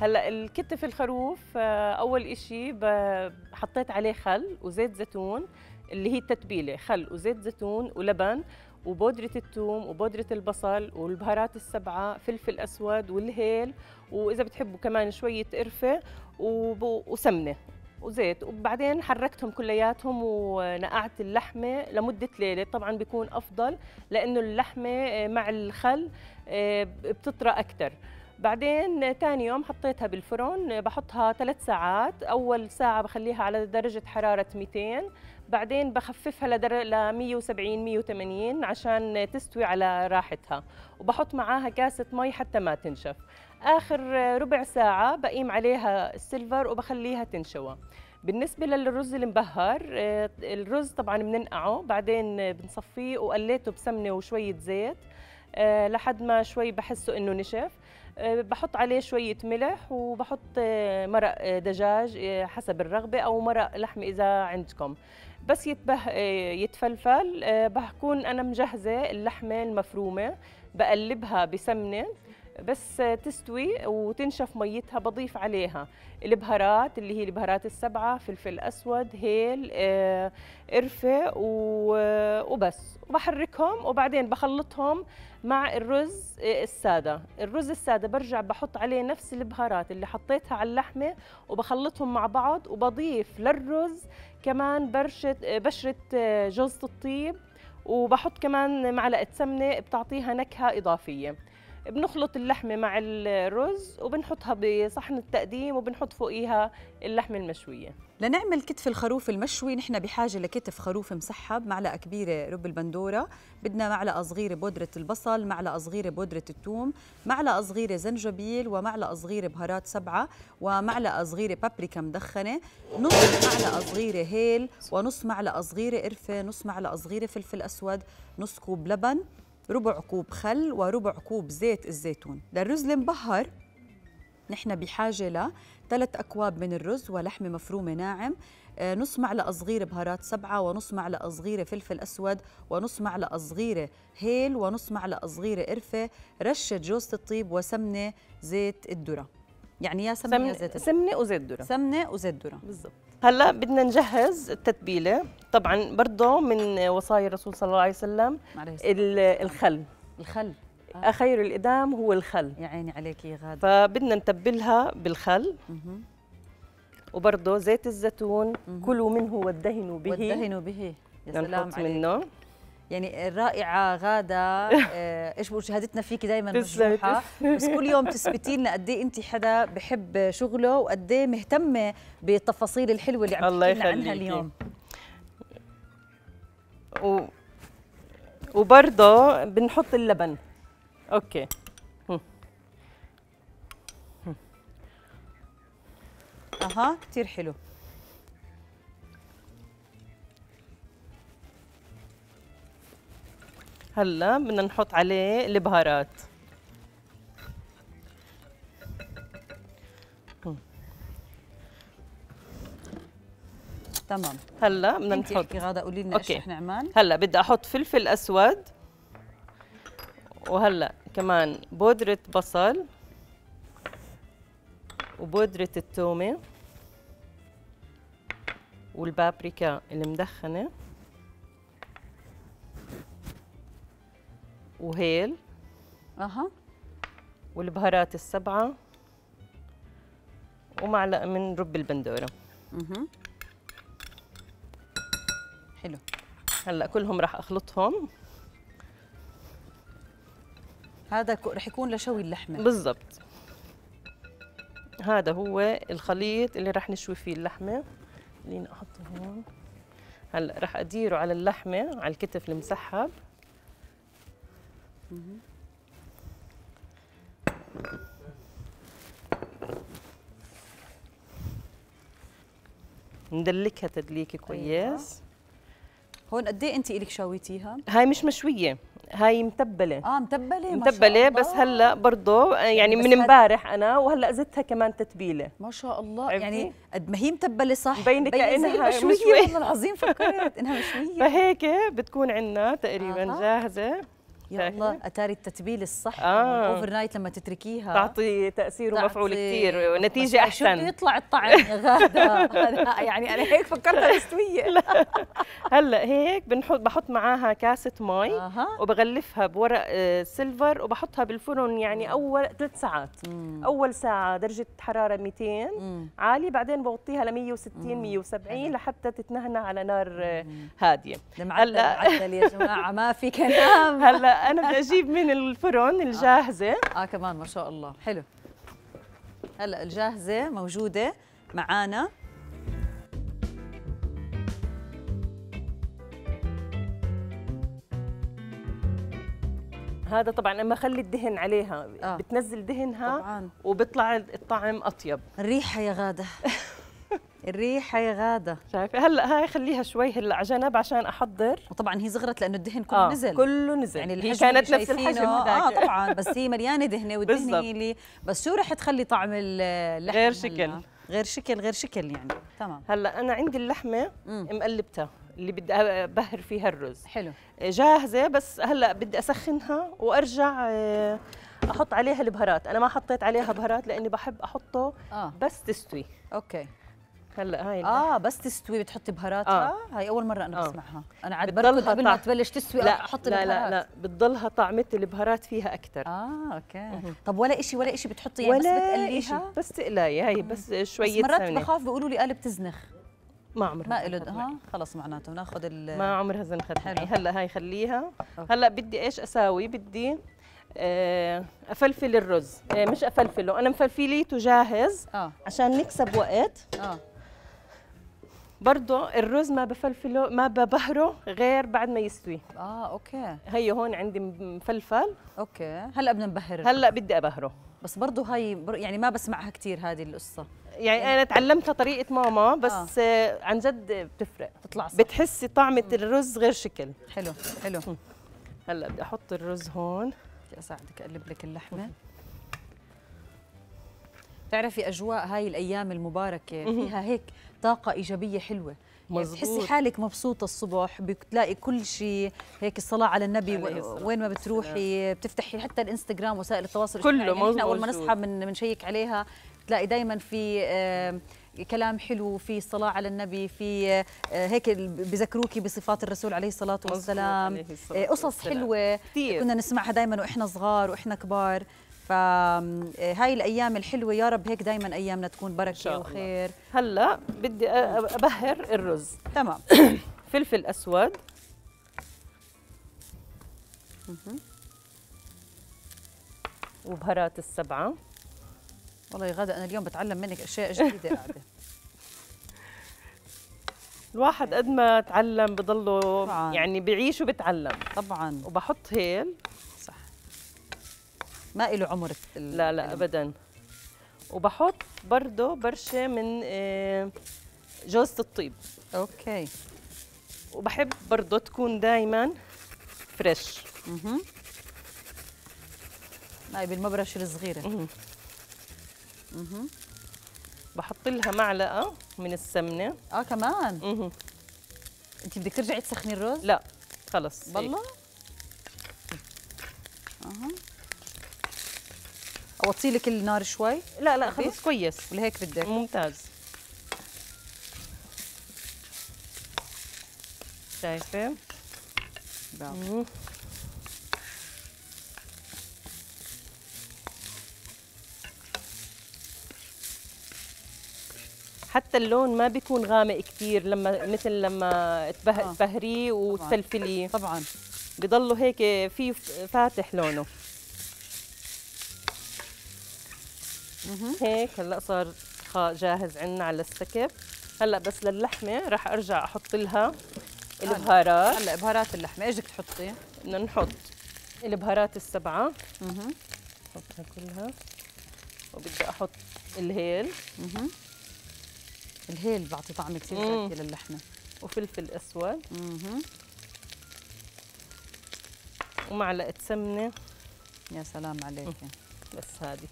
هلا الكتف الخروف اول إشي حطيت عليه خل وزيت زيتون اللي هي التتبيله، خل وزيت زيتون ولبن وبودرة الثوم وبودرة البصل والبهارات السبعة، فلفل أسود والهيل، وإذا بتحبوا كمان شوية قرفة وسمنة وزيت، وبعدين حركتهم كلياتهم ونقعت اللحمة لمدة ليلة. طبعا بيكون أفضل لأنه اللحمة مع الخل بتطرى أكتر. بعدين تاني يوم حطيتها بالفرن، بحطها 3 ساعات، أول ساعة بخليها على درجة حرارة 200، بعدين بخففها ل 170 180 عشان تستوي على راحتها، وبحط معاها كاسة مي حتى ما تنشف. آخر ربع ساعة بقيم عليها السيلفر وبخليها تنشوى. بالنسبة للرز المبهر، الرز طبعا بننقعه بعدين بنصفيه، وقليته بسمنة وشوية زيت لحد ما شوي بحسه إنه نشف. بحط عليه شوية ملح وبحط مرق دجاج حسب الرغبة أو مرق لحم إذا عندكم. بس يتفلفل بكون أنا مجهزة اللحمة المفرومة، بقلبها بسمنة بس تستوي وتنشف ميتها. بضيف عليها البهارات اللي هي البهارات السبعة، فلفل أسود، هيل، قرفة وبس، وبحركهم وبعدين بخلطهم مع الرز السادة. الرز السادة برجع بحط عليه نفس البهارات اللي حطيتها على اللحمة وبخلطهم مع بعض، وبضيف للرز كمان بشرة جوزة الطيب، وبحط كمان معلقة سمنة بتعطيها نكهة إضافية. بنخلط اللحمة مع الرز وبنحطها بصحن التقديم، وبنحط فوقيها اللحمة المشوية. لنعمل كتف الخروف المشوي نحن بحاجة لكتف خروف مسحب، معلقة كبيرة رب البندورة، بدنا معلقة صغيرة بودرة البصل، معلقة صغيرة بودرة الثوم، معلقة صغيرة زنجبيل، ومعلقة صغيرة بهارات سبعة، ومعلقة صغيرة بابريكا مدخنة، نص معلقة صغيرة هيل، ونص معلقة صغيرة قرفة، نص معلقة صغيرة فلفل أسود، نص كوب لبن، ربع كوب خل، وربع كوب زيت الزيتون. للرز المبهر نحن بحاجة ل 3 أكواب من الرز ولحمة مفرومة ناعم، نص معلقة صغيرة بهارات سبعة، ونص معلقة صغيرة فلفل أسود، ونص معلقة صغيرة هيل، ونص معلقة صغيرة قرفة، رشة جوزة الطيب، وسمنة زيت الذرة. يعني يا سمنة زيت الذرة، سمنة وزيت ذرة، سمنة وزيت ذرة بالضبط. هلا بدنا نجهز التتبيله. طبعا برضه من وصايا الرسول صلى الله عليه وسلم الخل، الخل خير الإدام هو الخل. يا عيني عليك يا غادة. فبدنا نتبلها بالخل وبرضه زيت الزيتون، كلوا منه وادهنوا به، وادهنوا به. يا سلام عليك منه. يعني الرائعة غادة، ايش بقول، شهادتنا فيك دائما مشروحة، بس كل يوم تثبتي لنا قد ايه انت حدا بحب شغله، وقد ايه مهتمة بالتفاصيل الحلوة اللي عم تحكي لنا عنها اليوم. وبرضه بنحط اللبن. اوكي، اها كثير حلو. هلا بدنا نحط عليه البهارات. تمام. هلا بدنا نحط. انتي غادة قولي لنا ايش رح نعمل. هلا بدي احط فلفل اسود، وهلا كمان بودرة بصل وبودرة التومة والبابريكا المدخنة وهيل والبهارات السبعة، ومعلقة من رب البندورة. حلو. هلا كلهم راح اخلطهم. هذا راح يكون لشوي اللحمة بالضبط. هذا هو الخليط اللي راح نشوي فيه اللحمة. خليني احطه هون. هلا راح اديره على اللحمة، على الكتف المسحب. ندلكها تدليكه كويس. هون قد ايه انت الك شويتيها؟ هاي مش مشويه، هاي متبله. متبله، متبله بس. هلا برضه يعني من امبارح انا، وهلا زدتها كمان تتبيله. ما شاء الله. يعني قد ما هي متبله صح مبينه كانها مشويه. والله العظيم فكرت انها مشويه. فهيك بتكون عندنا تقريبا جاهزه. يلا اتاري التتبيل الصح الاوفر نايت لما تتركيها تعطي تاثير ومفعول كثير ونتيجه احسن. شو يطلع الطعم يا غاده؟ يعني انا هيك فكرتها مستويه. هلا هيك بحط معاها كاسه مي وبغلفها بورق سيلفر وبحطها بالفرن يعني اول 3 ساعات. اول ساعه درجه حراره 200 عالي، بعدين بوطيها ل 160 170 لحتى تتنهنى على نار هاديه. المعدل يا جماعه ما في كلام. هلا أنا بدي أجيب من الفرن الجاهزة. كمان ما شاء الله حلو. هلا الجاهزة موجودة معانا. هذا طبعا لما اخلي الدهن عليها بتنزل دهنها طبعاً. وبطلع الطعم أطيب. الريحة يا غادة. الريحه يا غاده شايفه. هلا هاي خليها شوي هلا على جنب عشان احضر. وطبعا هي صغرت لانه الدهن كله نزل يعني هي كانت نفس الحجم طبعا، بس هي مليانه دهنه والدهن هي اللي بس شو رح تخلي طعم اللحمه غير شكل غير شكل يعني. تمام. هلا انا عندي اللحمه مقلبتها اللي بدي ابهر فيها الرز. حلو جاهزه، بس هلا بدي اسخنها وارجع احط عليها البهارات. انا ما حطيت عليها بهارات لاني بحب احطه بس تستوي. اوكي. هلا هاي بس تستوي بتحطي بهاراتها؟ هاي اول مره انا بسمعها. انا عاد بركض قبل ما تبلش تستوي احط البهارات. لا لا لا بتضلها طعمه البهارات فيها اكثر. اوكي. طب ولا شيء بتحطي يعني؟ بس بتقليها بس تقلاي هاي بس شويه. بس مرات بخاف بيقولوا لي قالب تزنخ. ما عمرها ما له خلص معناته ناخذ ما عمرها زنخت. هلا هاي خليها. هلا بدي ايش اساوي؟ بدي افلفل الرز. مش افلفله، انا مفلفليته جاهز عشان نكسب وقت. برضه الرز ما بفلفله ما ببهره غير بعد ما يستوي. اوكي. هي هون عندي مفلفل. اوكي. هلا بدنا نبهر. هلا بدي ابهره. بس برضه هي يعني ما بسمعها كثير هذه القصه. يعني انا تعلمتها طريقه ماما بس عن جد بتفرق. بتطلع صح. بتحسي طعمه الرز غير شكل. حلو حلو. هلا بدي احط الرز هون. بدي اساعدك اقلب لك اللحمه. بتعرفي اجواء هاي الايام المباركه فيها هيك طاقة إيجابية حلوة. مزبوط. بتحسي حالك مبسوطة الصبح، بتلاقي كل شيء هيك الصلاة على النبي وين ما بتروحي، بتفتحي حتى الانستغرام وسائل التواصل الاجتماعي كله. نحن أول ما نصحى بنشيك عليها بتلاقي دايما في كلام حلو، في الصلاة على النبي، في هيك بذكروكي بصفات الرسول عليه الصلاة والسلام، قصص حلوة كتير كنا نسمعها دايما وإحنا صغار وإحنا كبار. فهاي الايام الحلوه يا رب هيك دائما ايامنا تكون بركه وخير. هلا بدي ابهر الرز. تمام. فلفل اسود. وبهارات السبعه. والله يا غاده انا اليوم بتعلم منك اشياء جديده قاعده. الواحد قد ما تعلم بضله طبعاً. يعني بيعيش وبتعلم طبعا. وبحط هيل ما له عمر. لا لا ابدا. وبحط برضه برشه من جوزة الطيب. اوكي. وبحب برضه تكون دائما فريش. هاي بالمبرشه الصغيره. بحط لها معلقه من السمنه. كمان. انت بدك ترجعي تسخني الرز؟ لا خلص. والله؟ اوطي لك النار شوي؟ لا لا خلص كويس. ولا هيك بدك؟ ممتاز. شايفه؟ برافو. حتى اللون ما بيكون غامق كثير لما مثل لما تبهريه وتفلفليه. طبعا بضله هيك فيه فاتح لونه. هيك هلا صار جاهز عندنا على السكب. هلا بس للحمه راح ارجع احط لها البهارات. هلا بهارات اللحمه ايش بدك تحطي؟ بدنا نحط البهارات السبعه. احطها كلها. وبدي احط الهيل. الهيل بعطي طعم كثير زاكي للحمه. وفلفل اسود. ومعلقه سمنه. يا سلام عليكي. بس هذه.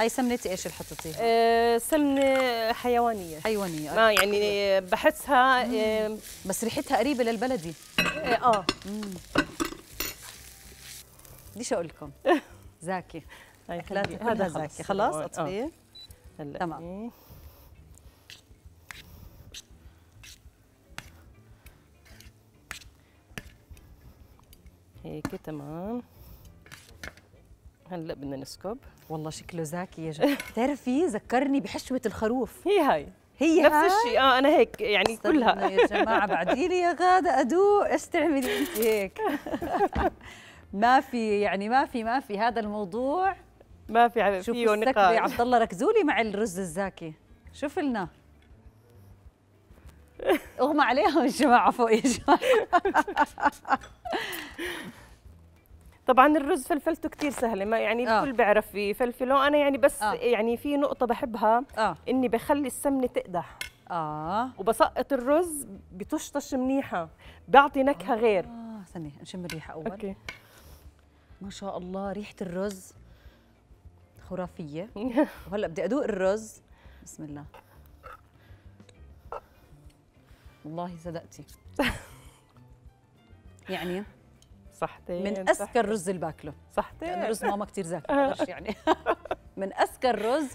هاي سمنة ايش اللي حطيتيها؟ سمنة حيوانية. حيوانية. يعني بحسها بس ريحتها قريبة للبلدي. بديش اقول لكم زاكي هذا زاكي خلاص اطفيه تمام. هيك تمام. هلا بدنا نسكب. والله شكله زاكي يا جماعه. بتعرفي ذكرني بحشوه الخروف. هي هاي نفس الشيء. انا هيك يعني كلها يا جماعه. بعدي لي يا غاده ادوق ايش تعملي انت هيك. ما في يعني ما في هذا الموضوع ما في على فيه نقاش. شوفوا يا عبد الله ركزوا لي مع الرز الزاكي. شوف لنا اغمى عليهم يا جماعه فوق يا جماعه. طبعا الرز فلفلته كثير سهله، ما يعني الكل بيعرف يفلفله. انا يعني بس يعني في نقطه بحبها، اني بخلي السمنه تقدح وبسقط الرز بتشطش منيحه، بعطي نكهه غير. استني نشم الريحه اول. اوكي ما شاء الله ريحه الرز خرافيه. وهلا بدي ادوق الرز. بسم الله. والله صدقتي. يعني صحتين من أسكر الرز اللي باكله. صحتين يعني رز ماما كثير زاكي يعني. من أسكر الرز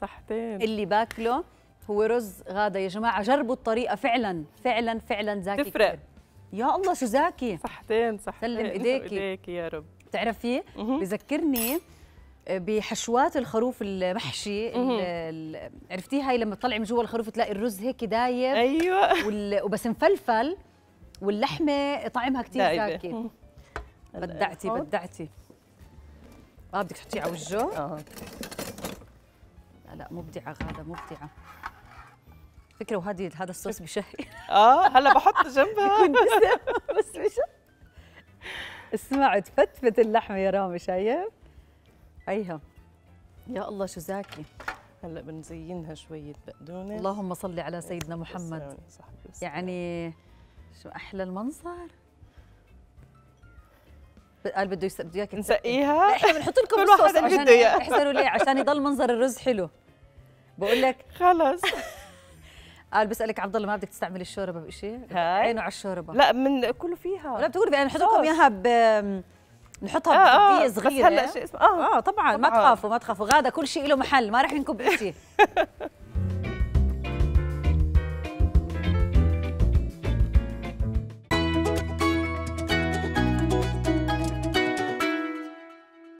صحتين اللي باكله هو رز غادة يا جماعة. جربوا الطريقة فعلا فعلا فعلا زاكي تفرق كتير. يا الله شو زاكي. صحتين سلم ايديكي يا رب. بتعرفي بذكرني بحشوات الخروف المحشي. عرفتي هاي لما تطلعي من جوا الخروف تلاقي الرز هيك دايب. ايوه وبس مفلفل واللحمه طعمها كثير زاكي. بدعتي. بدك تحطيه على وجهه. لا مبدعه غاده مبدعه فكره. وهذه هذا الصوص بشهي. هلا بحط جنبها. بس بشهي. اسمعوا تفتفت اللحمه يا رامي. شايف هيها يا الله شو زاكي. هلا بنزينها شويه بقدونس. اللهم صل على سيدنا محمد. يعني شو احلى المنظر. قال بده اياك نسقيها. احنا بنحط لكم كل واحد اللي بده اياه. احسنوا ليه؟ عشان يضل منظر الرز حلو. بقول لك خلص. قال بسالك عبد الله ما بدك تستعمل الشوربه بشيء؟ عينه على الشوربه. لا من كله فيها. لا بتقولي انا بحط لكم اياها نحطها بقديه صغيره. هلا شيء اسمه طبعا ما تخافوا غاده كل شيء له محل، ما راح ينكب شيء.